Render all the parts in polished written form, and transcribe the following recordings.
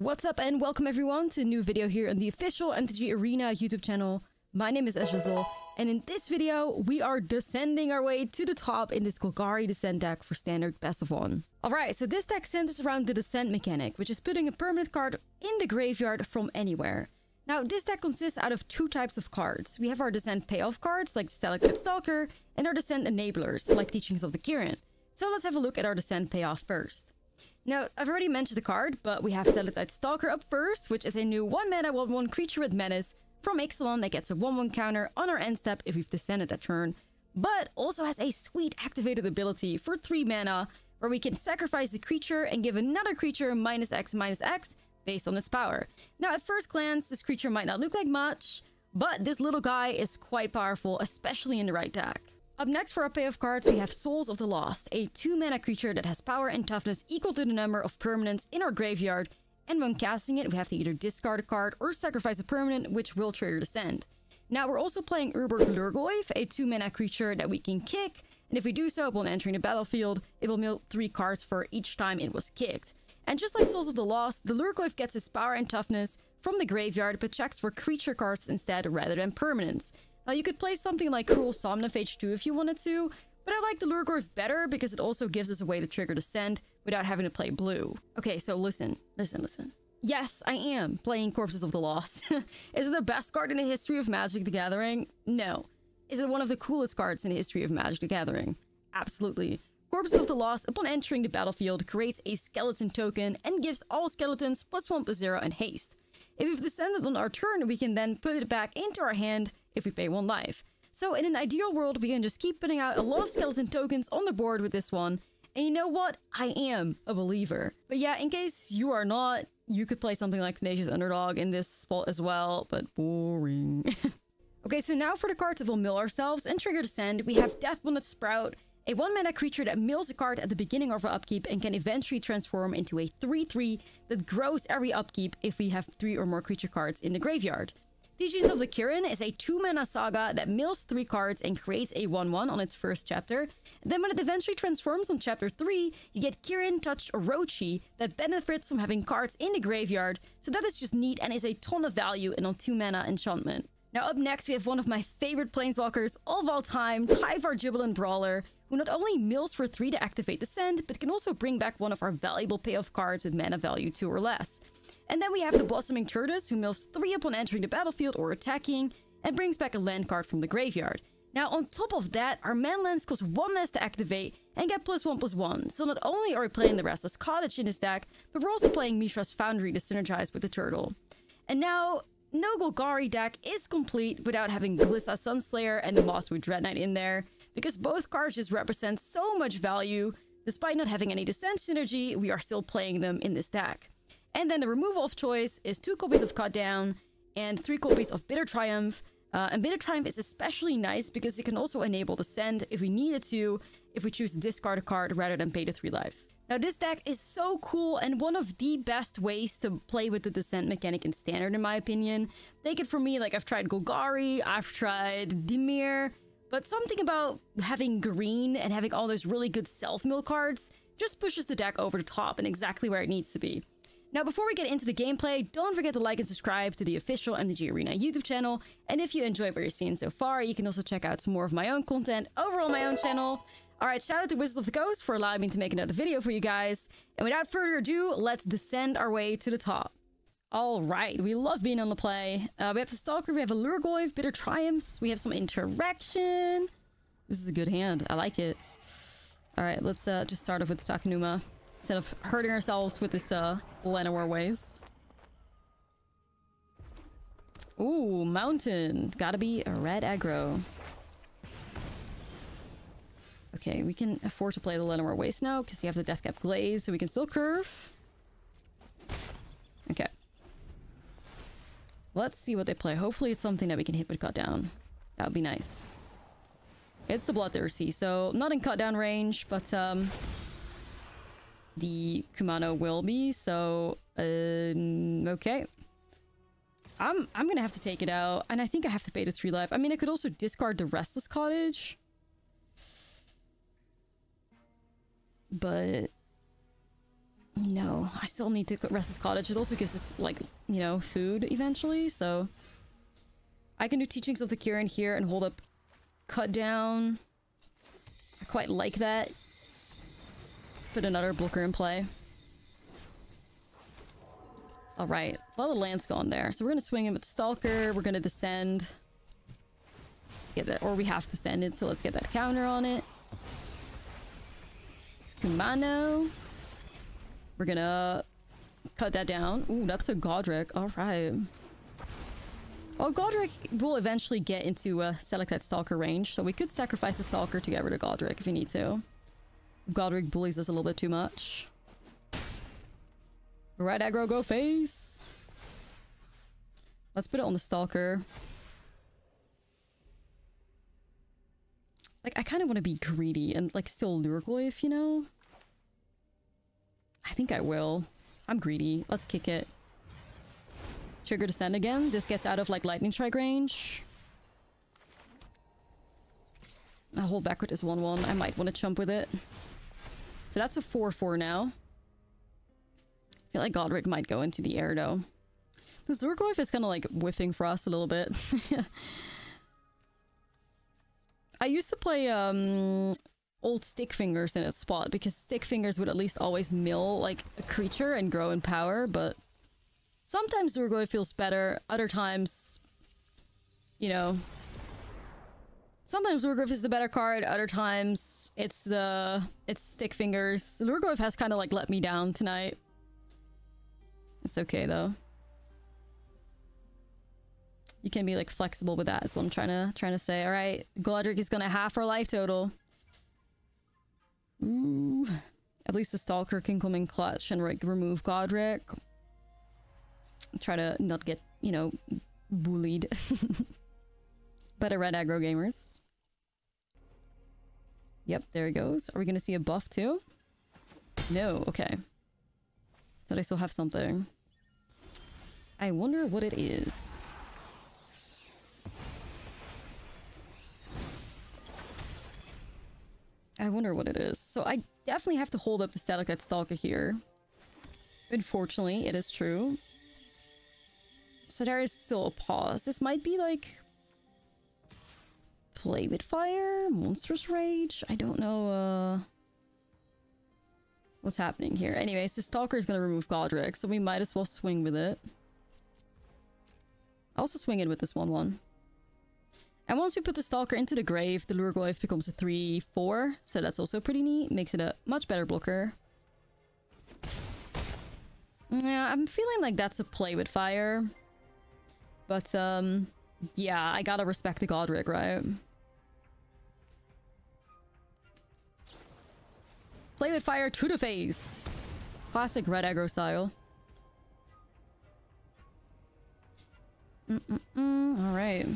What's up and welcome everyone to a new video here on the official MTG Arena YouTube channel. My name is Ashlizzlle and in this video we are descending our way to the top in this Golgari Descend deck for standard best of one. Alright, so this deck centers around the Descend mechanic, which is putting a permanent card in the graveyard from anywhere. Now this deck consists out of two types of cards. We have our Descend payoff cards like Sibsig Stalker and our Descend enablers like Teachings of the Kirin. So let's have a look at our Descend payoff first. Now, I've already mentioned the card, but we have Sibsig Stalker up first, which is a new 1-mana 1-1 creature with menace from Ixalan that gets a 1-1 counter on our end step if we've descended that turn, but also has a sweet activated ability for 3 mana, where we can sacrifice the creature and give another creature -X/-X based on its power. Now, at first glance, this creature might not look like much, but this little guy is quite powerful, especially in the right deck. Up next for our payoff cards, we have Souls of the Lost, a 2-mana creature that has power and toughness equal to the number of permanents in our graveyard, and when casting it, we have to either discard a card or sacrifice a permanent, which will trigger Descend. Now, we're also playing Urborg Lhurgoyf, a 2-mana creature that we can kick, and if we do so upon entering the battlefield, it will mill 3 cards for each time it was kicked. And just like Souls of the Lost, the Lhurgoyf gets its power and toughness from the graveyard, but checks for creature cards instead rather than permanents. Now, you could play something like Cruel Somnifage 2 if you wanted to, but I like the Lhurgoyf better because it also gives us a way to trigger Descend without having to play blue. Okay, so listen. Yes, I am playing Corpses of the Lost. Is it the best card in the history of Magic: The Gathering? No. Is it one of the coolest cards in the history of Magic: The Gathering? Absolutely. Corpses of the Lost, upon entering the battlefield, creates a skeleton token and gives all skeletons +1/+0 and haste. If we've descended on our turn, we can then put it back into our hand if we pay 1 life. So in an ideal world, we can just keep putting out a lot of skeleton tokens on the board with this one. And you know what? I am a believer. But yeah, in case you are not, you could play something like Tenacious Underdog in this spot as well, but boring. Okay, so now for the cards that will mill ourselves and trigger Descend, we have Deathbonded Sprout, a 1-mana creature that mills a card at the beginning of our upkeep and can eventually transform into a 3/3 that grows every upkeep if we have 3 or more creature cards in the graveyard. Teachings of the Kirin is a 2-mana saga that mills 3 cards and creates a 1/1 on its first chapter. Then when it eventually transforms on chapter 3, you get Kirin-touched Orochi that benefits from having cards in the graveyard, so that is just neat and is a ton of value in on 2-mana enchantment. Now up next we have one of my favorite planeswalkers of all time, Tyvar Jubilant Brawler, who not only mills for 3 to activate Descend, but can also bring back one of our valuable payoff cards with mana value 2 or less. And then we have the Blossoming Turtles, who mills 3 upon entering the battlefield or attacking, and brings back a land card from the graveyard. Now on top of that, our mana lands cost 1 less to activate and get +1/+1, so not only are we playing the Restless Cottage in this deck, but we're also playing Mishra's Foundry to synergize with the turtle. And now, no Golgari deck is complete without having Glissa Sunslayer and the Mosswood Dread Knight in there, because both cards just represent so much value. Despite not having any Descend synergy, we are still playing them in this deck. And then the removal of choice is 2 copies of Cut Down and 3 copies of Bitter Triumph. And Bitter Triumph is especially nice because it can also enable Descend if we needed to, if we choose to discard a card rather than pay the 3 life. Now this deck is so cool and one of the best ways to play with the Descend mechanic in Standard, in my opinion. Take it from me, like I've tried Golgari, I've tried Dimir, but something about having green and having all those really good self-mill cards just pushes the deck over the top and exactly where it needs to be. Now, before we get into the gameplay, don't forget to like and subscribe to the official MTG Arena YouTube channel. And if you enjoy what you're seeing so far, you can also check out some more of my own content over on my own channel. Alright, shout out to Wizards of the Coast for allowing me to make another video for you guys. And without further ado, let's descend our way to the top. Alright, we love being on the play. We have the Stalker, we have a Lhurgoyf, Bitter Triumphs, we have some interaction. This is a good hand, I like it. Alright, let's just start off with the Takenuma, instead of hurting ourselves with this Llanowar Wastes. Ooh, Mountain. Gotta be a red aggro. Okay, we can afford to play the Llanowar Wastes now, because you have the Deathcap Glade, so we can still curve. Okay. Let's see what they play. Hopefully it's something that we can hit with Cut Down. That would be nice. It's the Bloodthirsty, so not in Cut Down range, but the Kumano will be, so okay, I'm gonna have to take it out, and I think I have to pay the 3 life. I mean, I could also discard the Restless Cottage, but No, I still need to Restless Cottage. It also gives us, like, you know, food eventually, so... I can do Teachings of the Kirin here and hold up Cut Down. I quite like that. Put another Blooker in play. Alright, a lot of land's gone there. So we're gonna swing him at Stalker, we're gonna Descend. Let's get that, or we have Descended, so let's get that counter on it. Kumano. We're gonna cut that down. Ooh, that's a Godric. Alright. Well, Godric will eventually get into select that Stalker range, so we could sacrifice the Stalker to get rid of Godric if we need to. Godric bullies us a little bit too much. Right aggro, go face! Let's put it on the Stalker. Like, I kind of want to be greedy and, like, still Lhurgoyf, you know? I think I will. I'm greedy. Let's kick it. Trigger Descend again. This gets out of, like, Lightning Strike range. I'll hold back with this 1-1. I might want to chump with it. So that's a 4-4 now. I feel like Godric might go into the air, though. This Lhurgoyf is kind of, like, whiffing for us a little bit. I used to play, old Stick Fingers in its spot, because Stick Fingers would at least always mill, like, a creature and grow in power, but... sometimes Lhurgoyf feels better, other times... you know... sometimes Lhurgoyf is the better card, other times it's Stick Fingers. Lhurgoyf has kind of, like, let me down tonight. It's okay, though. You can be, like, flexible with that, is what I'm trying to say. Alright, Godric is gonna half our life total. Ooh. At least the Stalker can come in clutch and, like, remove Godric. Try to not get, you know, bullied. Better red aggro gamers. Yep, there it goes. Are we gonna see a buff, too? No, okay. That I still have something. I wonder what it is. I wonder what it is. So I definitely have to hold up the static that Stalker here. Unfortunately, it is true. So there is still a pause. This might be like... Play with Fire? Monstrous Rage? I don't know, what's happening here? Anyways, the Stalker is going to remove Godric, so we might as well swing with it. I'll also swing it with this 1-1. And once we put the Stalker into the grave, the Lhurgoyf becomes a 3-4, so that's also pretty neat. Makes it a much better blocker. Yeah, I'm feeling like that's a play with fire. But, yeah, I gotta respect the Godric, right? Play with fire to the face! Classic red aggro style. Alright.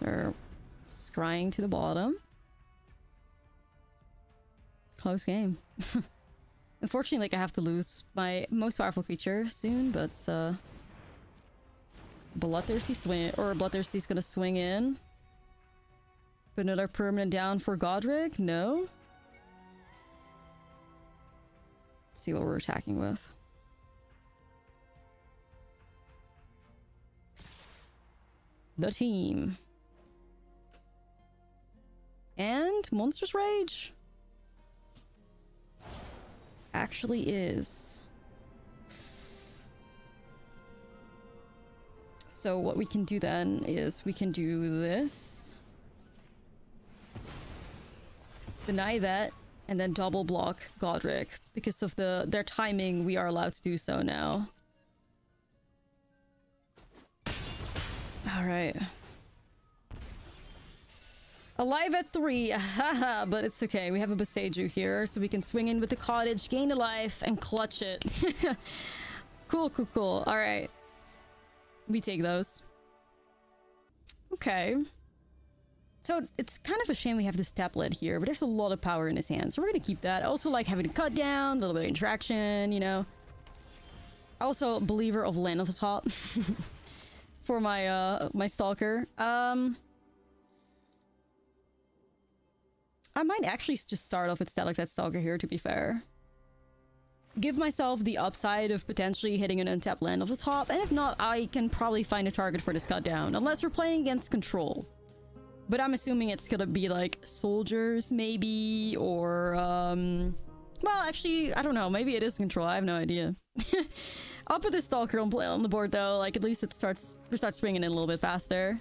They're scrying to the bottom. Close game. Unfortunately, like, I have to lose my most powerful creature soon, but, Bloodthirsty swing- or Bloodthirsty's gonna swing in. Put another permanent down for Godric? No? See what we're attacking with. The team. And Monstrous Rage actually is. So what we can do then is we can do this. Deny that. And then double block Godric. Because of their timing, we are allowed to do so now. Alright. Alive at 3, haha, but it's okay. We have a Basaju here, so we can swing in with the cottage, gain a life, and clutch it. Cool, cool, cool. Alright. We take those. Okay. So it's kind of a shame we have this tablet here, but there's a lot of power in his hand, so we're gonna keep that. I also like having to cut down, a little bit of interaction, you know. Also, a believer of Land of the Top for my my Stalker. I might actually just start off with Stalker here, to be fair. give myself the upside of potentially hitting an untapped land off the top, and if not, I can probably find a target for this Cut Down, unless we're playing against control. But I'm assuming it's gonna be like soldiers, maybe, or well, actually, I don't know. Maybe it is control. I have no idea. I'll put this Stalker on the board though. Like, at least it starts swinging in a little bit faster.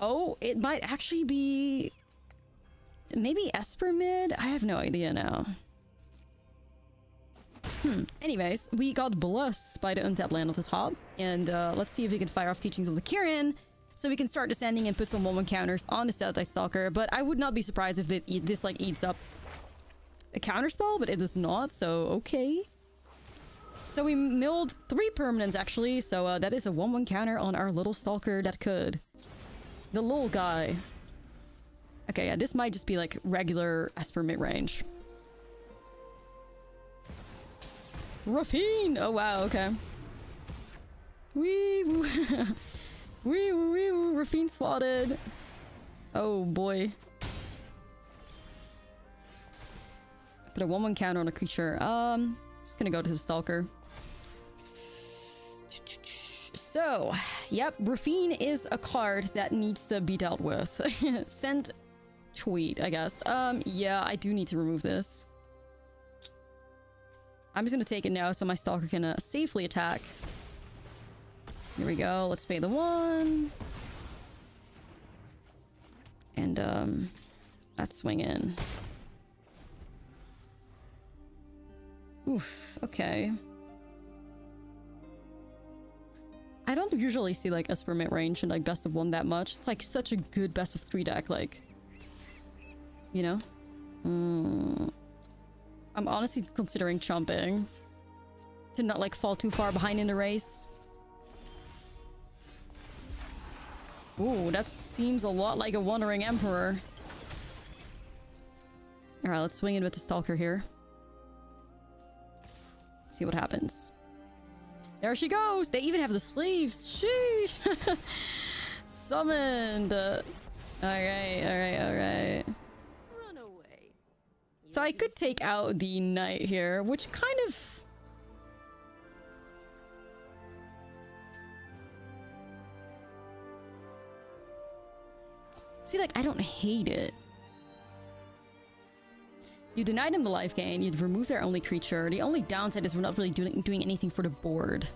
Oh, it might actually be maybe Esper mid. I have no idea now. Anyways, we got blessed by the untapped land at the top, and let's see if we can fire off Teachings of the Kirin, so we can start descending and put some 1/1 counters on the Southside Stalker. But I would not be surprised if this like eats up a counterspell, but it does not. So okay. So we milled 3 permanents, actually, so that is a 1/1 counter on our little Stalker that could. The little guy. Okay, yeah, this might just be, like, regular Esper mid-range. Rafine! Oh, wow, okay. Wee! Wee! Wee! Rafine swatted! Oh, boy. Put a 1/1 counter on a creature. It's gonna go to the Stalker. So, yep, Rafine is a card that needs to be dealt with. Send tweet, I guess. Yeah, I do need to remove this. I'm just gonna take it now so my Stalker can safely attack. Here we go, let's pay the 1. And, let's swing in. Oof, okay. I don't usually see like Esper mid range and like best of 1 that much. It's like such a good best of 3 deck, like, you know. I'm honestly considering chomping to not like fall too far behind in the race. Ooh, that seems a lot like a Wandering Emperor. All right, let's swing in with the Stalker here. See what happens. There she goes! They even have the sleeves! Sheesh! Summoned! Alright, alright, alright. Run away. So I could take out the knight here, which kind of... See, like, I don't hate it. You denied him the life gain, you'd remove their only creature. The only downside is we're not really doing anything for the board.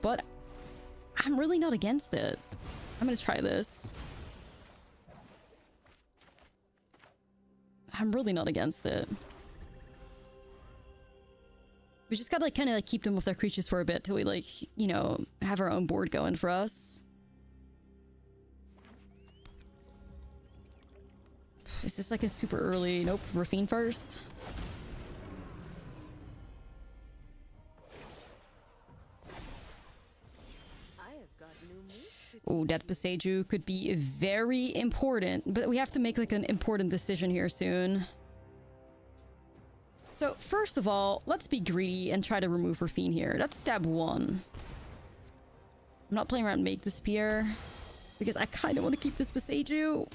But I'm really not against it. I'm gonna try this. I'm really not against it. We just gotta like kind of like keep them off their creatures for a bit till we like, you know, have our own board going for us. Is this like a super early? Nope, Rafine first. Oh, that Basaju could be very important, but we have to make like an important decision here soon. So first of all, let's be greedy and try to remove Rafine here. That's step 1. I'm not playing around Make the Spear because I kind of want to keep this Basaju.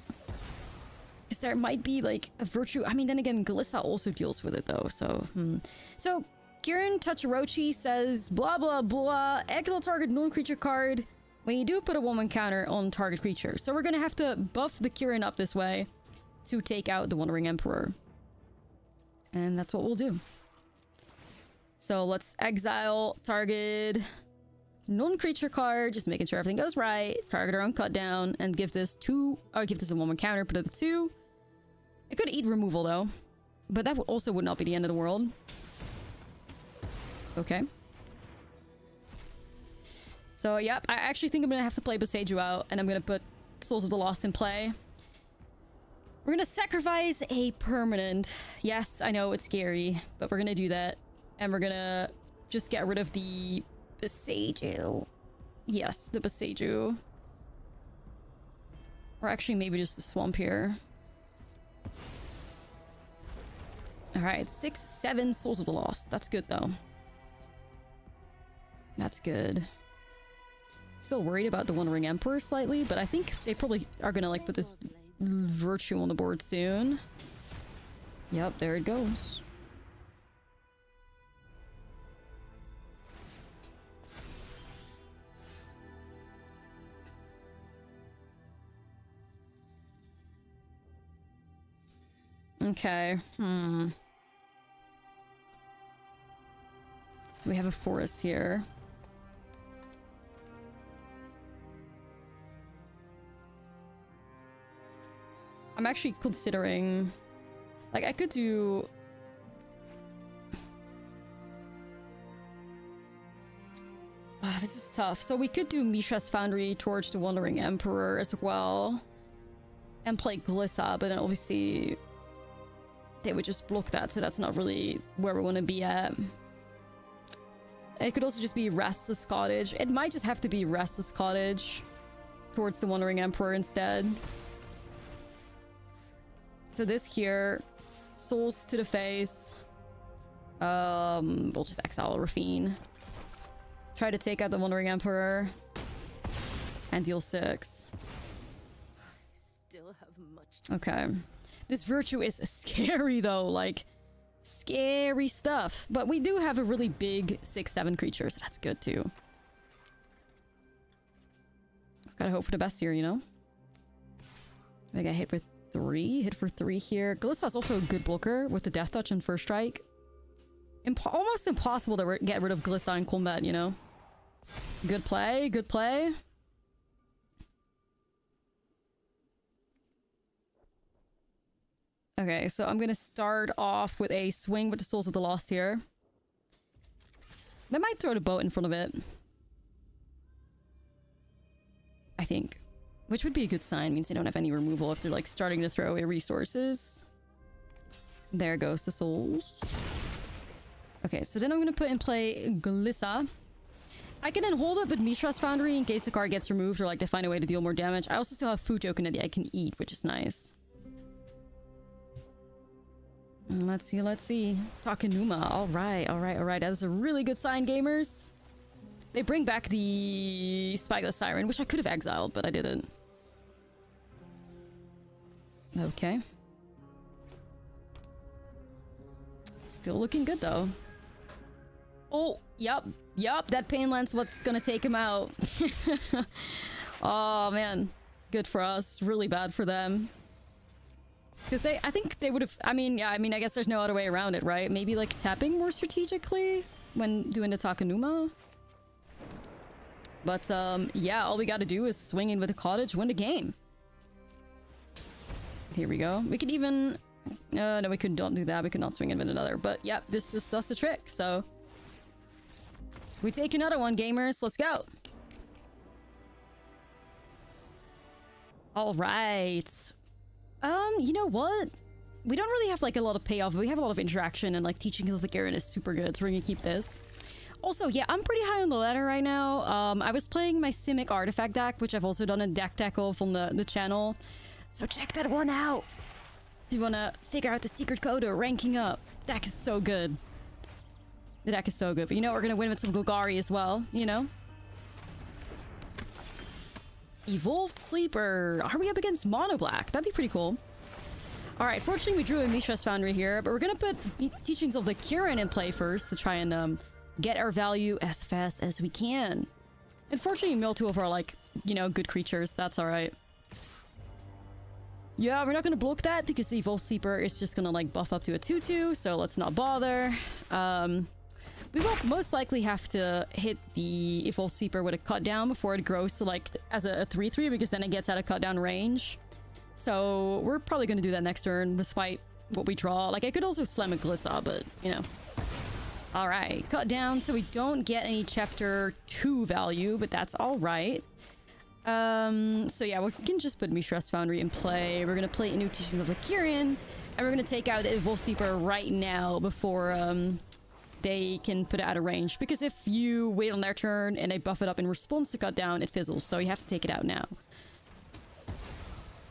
Because there might be, like, a Virtue... I mean, then again, Glissa also deals with it, though, so... So, Kirin-touched Orochi says, blah, blah, blah, exile target non-creature card when you do put a 1/1 counter on target creature. So we're gonna have to buff the Kirin up this way to take out the Wandering Emperor. And that's what we'll do. So let's exile target non-creature card, just making sure everything goes right. Target our own Cut Down and give this 2. Or give this a 1/1 counter, put it at 2. It could eat removal though, but that also would not be the end of the world. Okay. So yep, I actually think I'm gonna have to play Basaju out, and I'm gonna put Souls of the Lost in play. We're gonna sacrifice a permanent. Yes, I know it's scary, but we're gonna do that, and we're gonna just get rid of the Basaju. Yes, the Basaju. Or actually maybe just the swamp here. Alright, 6, 7 Souls of the Lost. That's good though. That's good. Still worried about the Wandering Emperor slightly, but I think they probably are gonna like put this Virtue on the board soon. Yep, there it goes. Okay, so we have a forest here. I'm actually considering... like, I could do... oh, this is tough. So we could do Mishra's Foundry towards the Wandering Emperor as well. And play Glissa, but then obviously... they would just block that, so that's not really where we want to be at. It could also just be Restless Cottage. It might just have to be Restless Cottage towards the Wandering Emperor instead. So this here, souls to the face. We'll just exile Rafine. Try to take out the Wandering Emperor and deal 6. I still have much to okay. This Virtue is scary, though. Like, scary stuff. But we do have a really big 6/7 creature, so that's good, too. Gotta hope for the best here, you know? I got hit for 3. Hit for 3 here. Glissa is also a good blocker with the Death Touch and First Strike. Almost impossible to get rid of Glissa in combat, you know? Good play. Good play. Okay, so I'm gonna start off with a swing with the Souls of the Lost here. They might throw the boat in front of it, I think. Which would be a good sign. Means they don't have any removal if they're like starting to throw away resources. There goes the souls. Okay, so then I'm gonna put in play Glissa. I can then hold up with Mishra's Foundry in case the card gets removed or like they find a way to deal more damage. I also still have food token that I can eat, which is nice. Let's see, let's see. Takenuma. Alright, alright, alright. That is a really good sign, gamers. They bring back the Spikeless Siren, which I could have exiled, but I didn't. Okay. Still looking good, though. Oh, yep, yep. That Pain Lance, what's gonna take him out. Oh, man. Good for us. Really bad for them. Because they, I think they would have, I mean, yeah, I mean, I guess there's no other way around it, right? Maybe, like, tapping more strategically when doing the Takenuma. But, yeah, all we gotta do is swing in with the cottage, win the game. Here we go. We could even... no, we could not do that. We could not swing in with another. But, yeah, this is just a trick, so... we take another one, gamers. Let's go! Alright... you know what? We don't really have, like, a lot of payoff, but we have a lot of interaction, and, like, Teachings of the Kirin is super good, so we're gonna keep this. Also, yeah, I'm pretty high on the ladder right now. I was playing my Simic Artifact deck, which I've also done a deck tech of on the channel. So check that one out! If you wanna figure out the secret code or ranking up. Deck is so good. The deck is so good, but you know we're gonna win with some Golgari as well, you know? Evolved Sleeper. Are we up against Mono Black? That'd be pretty cool. Alright, fortunately we drew a Mishra's Foundry here, but we're gonna put Teachings of the Kirin in play first to try and get our value as fast as we can. Unfortunately, mill 2 of our, like, you know, good creatures. That's alright. Yeah, we're not gonna block that because the Evolved Sleeper is just gonna, like, buff up to a 2/2, so let's not bother. We will most likely have to hit the Evolved Sleeper with a Cut Down before it grows to, like, as a 3/3, because then it gets out of Cut Down range. So we're probably going to do that next turn, despite what we draw. Like, I could also slam a Glissa, but, you know. Alright, Cut Down, so we don't get any Chapter 2 value, but that's alright. So yeah, we can just put Mishra's Foundry in play. We're going to play a new Teachings of the Kirin, and we're going to take out the Evolved Sleeper right now before, they can put it out of range, because if you wait on their turn and they buff it up in response to Cut Down, it fizzles, so you have to take it out now.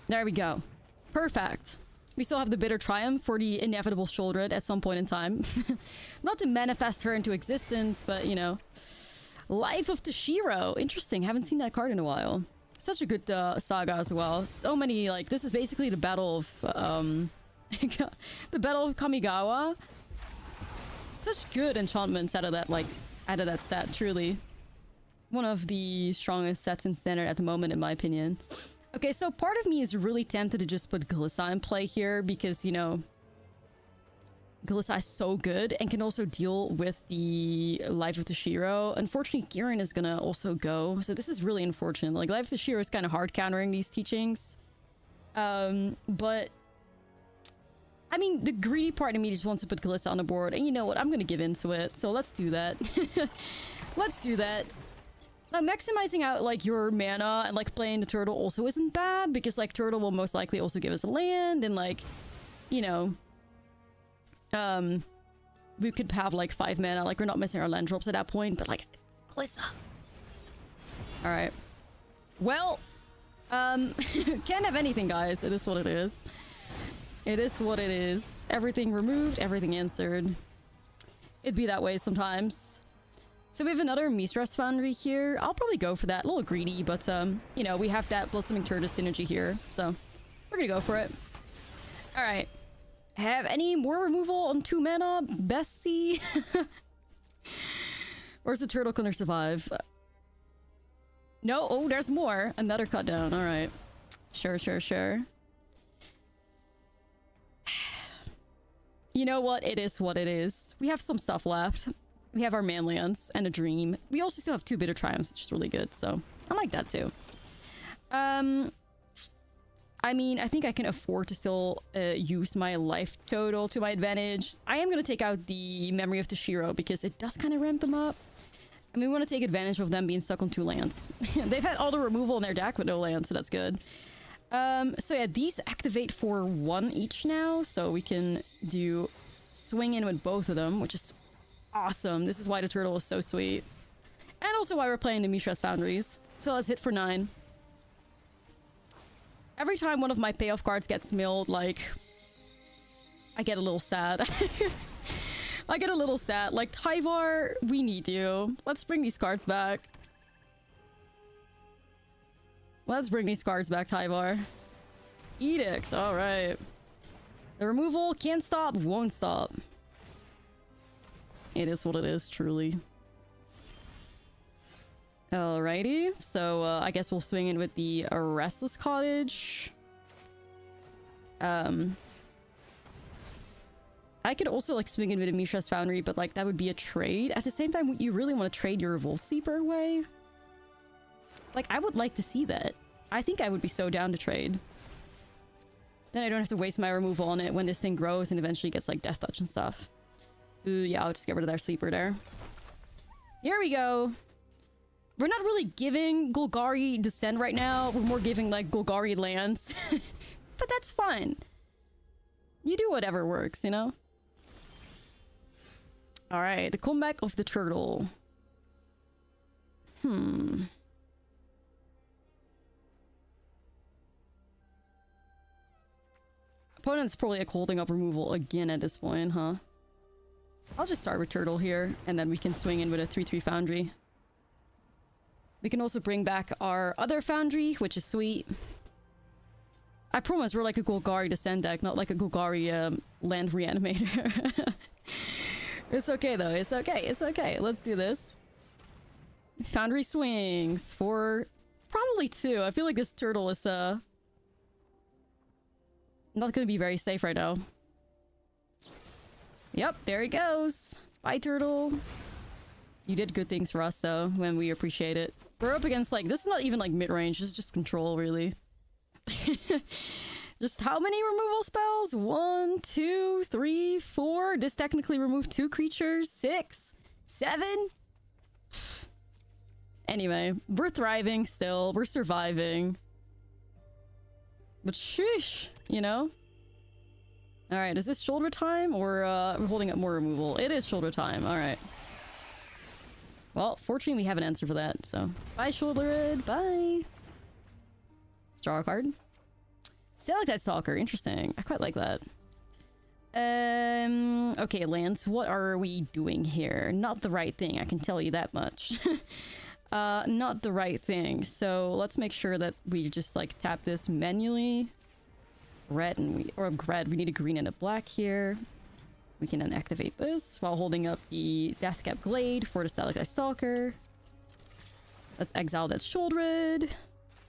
There we go. Perfect. We still have the Bitter Triumph for the inevitable Sheoldred at some point in time. Not to manifest her into existence, but, you know. Life of Toshiro. Interesting. Haven't seen that card in a while. Such a good saga as well. So many, like, this is basically the battle of The Battle of Kamigawa. Such good enchantments out of that set, truly. One of the strongest sets in standard at the moment, in my opinion. Okay, so part of me is really tempted to just put Glissa in play here because, you know, Glissa is so good and can also deal with the Life of Toshiro. Unfortunately, Kirin is gonna also go, so this is really unfortunate. Like, Life of Toshiro is kind of hard countering these teachings. But I mean, the greedy part of me just wants to put Glissa on the board, and you know what? I'm gonna give in to it, so let's do that. Let's do that. Now, maximizing out, like, your mana and, like, playing the turtle also isn't bad, because, like, turtle will most likely also give us a land, and, like, you know, we could have, like, 5 mana. Like, we're not missing our land drops at that point, but, like, Glissa. Alright. Well, can't have anything, guys. It is what it is. It is what it is. Everything removed, everything answered. It'd be that way sometimes. So we have another Mishra's Foundry here. I'll probably go for that. A little greedy, but, you know, we have that Blossoming Turtle synergy here. So we're gonna go for it. Alright. Have any more removal on 2 mana, bestie? Where's the turtle gonna survive? No, oh, there's more. Another cut down. All right, sure, sure, sure. You know what? It is what it is. We have some stuff left. We have our manlands and a dream. We also still have 2 Bitter Triumphs, which is really good. So I like that too. I mean, I think I can afford to still use my life total to my advantage. I am going to take out the Memory of Toshiro because it does kind of ramp them up. And we want to take advantage of them being stuck on 2 lands. They've had all the removal in their deck with no land, so that's good. So yeah, these activate for 1 each now. So we can do swing in with both of them, which is awesome. This is why the turtle is so sweet. And also why we're playing the Mishra's Foundries. So let's hit for 9. Every time one of my payoff cards gets milled, like, I get a little sad. I get a little sad. Like, Tyvar, we need you. Let's bring these cards back. Let's bring these cards back, Tyvar. Edict, alright. The removal can't stop, won't stop. It is what it is, truly. Alrighty, so I guess we'll swing in with the Restless Cottage. I could also, like, swing in with a Mishra's Foundry, but, like, that would be a trade. At the same time, you really want to trade your Revolt Seeper away? Like, I would like to see that. I think I would be so down to trade. Then I don't have to waste my removal on it when this thing grows and eventually gets, like, Death Touch and stuff. Ooh, yeah, I'll just get rid of that Sleeper there. Here we go! We're not really giving Golgari Descend right now. We're more giving, like, Golgari lands. But that's fine. You do whatever works, you know? Alright, the comeback of the turtle. Opponent's probably, like, holding up removal again at this point, huh? I'll just start with turtle here, and then we can swing in with a 3-3 Foundry. We can also bring back our other Foundry, which is sweet. I promise we're like a Golgari Descend deck, not like a Golgari land reanimator. It's okay though, it's okay, it's okay. Let's do this. Foundry swings for probably 2. I feel like this turtle is not gonna be very safe right now. Yep, there he goes. Bye, turtle. You did good things for us, though, when we appreciate it. We're up against, like, this is not even, like, mid-range. This is just control, really. Just how many removal spells? 1, 2, 3, 4. This technically removed 2 creatures. 6, 7. Anyway, we're thriving still. We're surviving. But sheesh, you know? Alright, is this shoulder time? Or, we're holding up more removal. It is shoulder time. Alright. Well, fortunately, we have an answer for that, so... Bye, Sheoldred! Bye! Let's draw a card. Still like that Stalker. Interesting. I quite like that. Okay, Lance, what are we doing here? Not the right thing, I can tell you that much. Not the right thing. So, let's make sure that we just, like, tap this manually. red and we need a green and a black here. We can then activate this while holding up the Deathcap Glade for the Sibsig Stalker. Let's exile that Sheoldred.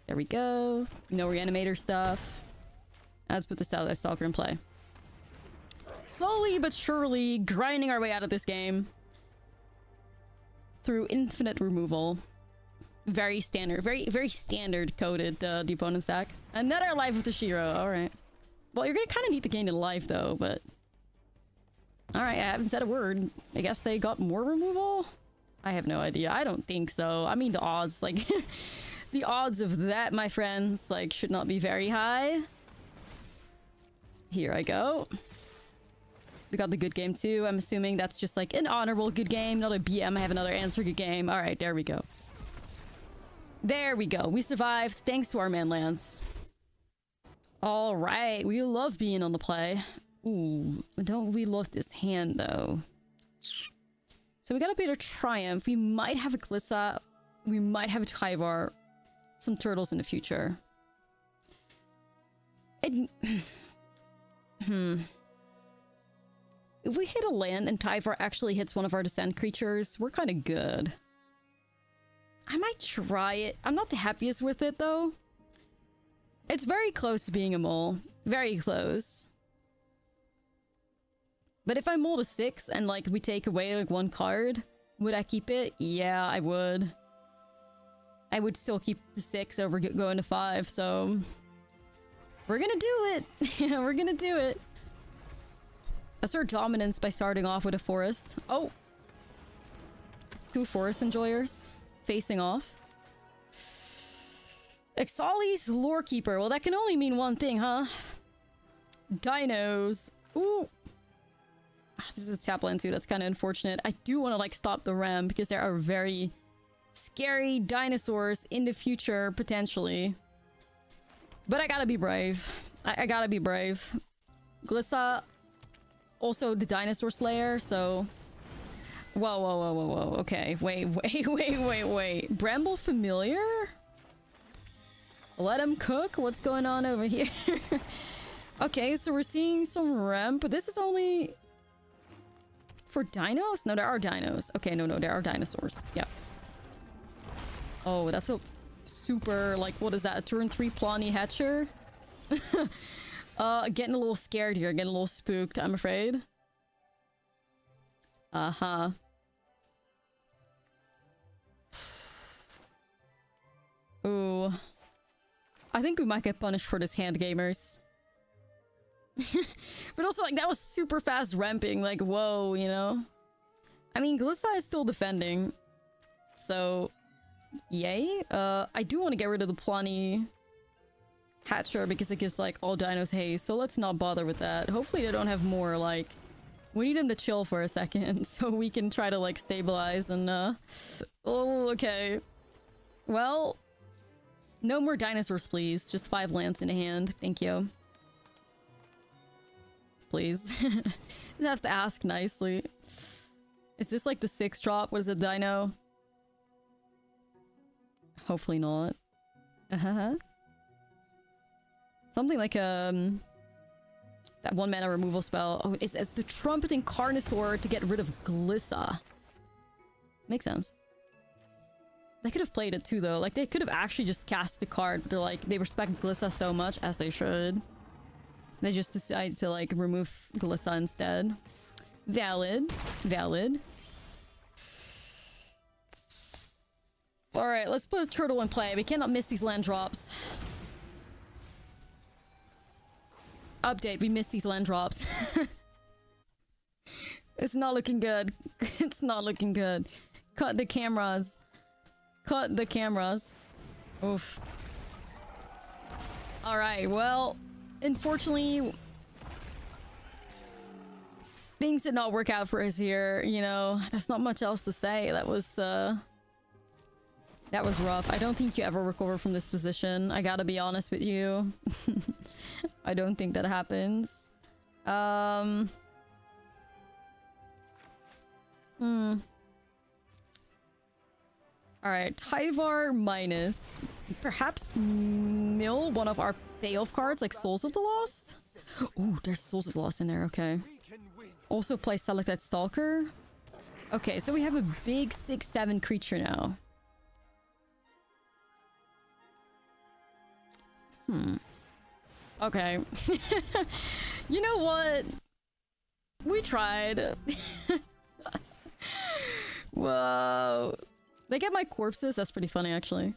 There we go. No reanimator stuff. Let's put the Sibsig Stalker in play. Slowly but surely grinding our way out of this game through infinite removal. Very standard, very standard coded the opponent's deck. Another life with the Shiro. All right. Well, you're gonna kind of need to gain a life though, but all right. I haven't said a word. I guess they got more removal. I have no idea. I don't think so. I mean, the odds, like the odds of that, my friends, like should not be very high. Here I go. We got the good game too. I'm assuming that's just like an honorable good game, not a BM. I have another answer. Good game. All right, there we go. There we go. We survived thanks to our man Lance. All right. We love being on the play. Ooh, don't we love this hand, though? So we got a Bitter Triumph. We might have a Glissa. We might have a Tyvar. Some turtles in the future. If we hit a land and Tyvar actually hits one of our Descend creatures, we're kind of good. I might try it. I'm not the happiest with it, though. It's very close to being a mole. Very close. But if I mold a 6 and, like, we take away, like, one card, would I keep it? Yeah, I would. I would still keep the 6 over going to 5, so... We're gonna do it! We're gonna do it! Assert dominance by starting off with a forest. Oh! Two forest enjoyers. Facing off. Ixalli's Lorekeeper. Well, that can only mean one thing, huh? Dinos. Ooh. This is a tap land too. That's kind of unfortunate. I do want to like stop the ram because there are very scary dinosaurs in the future potentially. But I gotta be brave. I gotta be brave. Glissa, also the Dinosaur Slayer. So. Whoa, whoa, whoa, whoa, whoa. Okay, wait. Bramble Familiar? Let him cook? What's going on over here? Okay, so we're seeing some ramp, but this is only... for dinos? No, there are dinos. Okay, no, there are dinosaurs. Yep. Oh, that's a super, like, what is that? A turn 3 Plenty Hatcher? Getting a little scared here. Getting a little spooked, I'm afraid. Uh-huh. Ooh. I think we might get punished for this hand, gamers. But also, like, that was super fast ramping. Like, whoa, you know? I mean, Glissa is still defending. So, yay. I do want to get rid of the Plenty Hatcher because it gives, like, all dinos haste. So let's not bother with that. Hopefully they don't have more, like... We need him to chill for a second so we can try to, like, stabilize and, Oh, okay. Well... No more dinosaurs, please. Just 5 lands in a hand. Thank you. Please. Just have to ask nicely. Is this like the 6th drop? What is it, dino? Hopefully not. Uh-huh. Something like, that 1-mana removal spell. Oh, it's the Trumpeting Carnosaur to get rid of Glissa. Makes sense. They could have played it too, though. Like, they could have actually just cast the card, but they're like, they respect Glissa so much, as they should. They just decide to, like, remove Glissa instead. Valid. Valid. Alright, let's put a turtle in play. We cannot miss these land drops. Update, we missed these land drops. It's not looking good. It's not looking good. Cut the cameras. Cut the cameras. Oof. Alright, well, unfortunately, things did not work out for us here, you know. There's not much else to say. That was rough. I don't think you ever recover from this position. I gotta be honest with you. I don't think that happens. All right, Tyvar minus, perhaps mill one of our payoff cards like Souls of the Lost. Ooh, there's Souls of the Lost in there. Okay. Also play Selected Stalker. Okay, so we have a big 6/7 creature now. Okay. You know what? We tried. Whoa. They get my corpses? That's pretty funny, actually.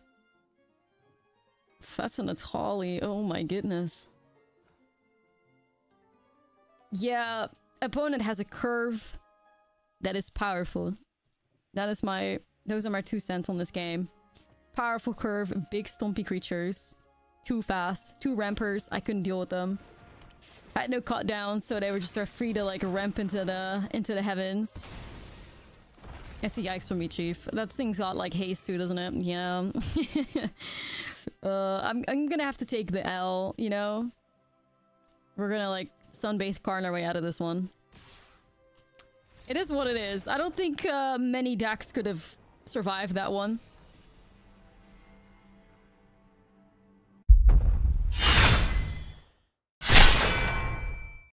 That's an Atali. Oh my goodness. Yeah, opponent has a curve that is powerful. That is my... Those are my 2 cents on this game. Powerful curve, big stompy creatures. Too fast. 2 rampers. I couldn't deal with them. I had no cut down, so they were just sort of free to like ramp into the heavens. That's a yikes for me, Chief. That thing's got like haste too, doesn't it? Yeah. I'm gonna have to take the L, you know? We're gonna like sunbathe Karn our way out of this one. It is what it is. I don't think many decks could have survived that one.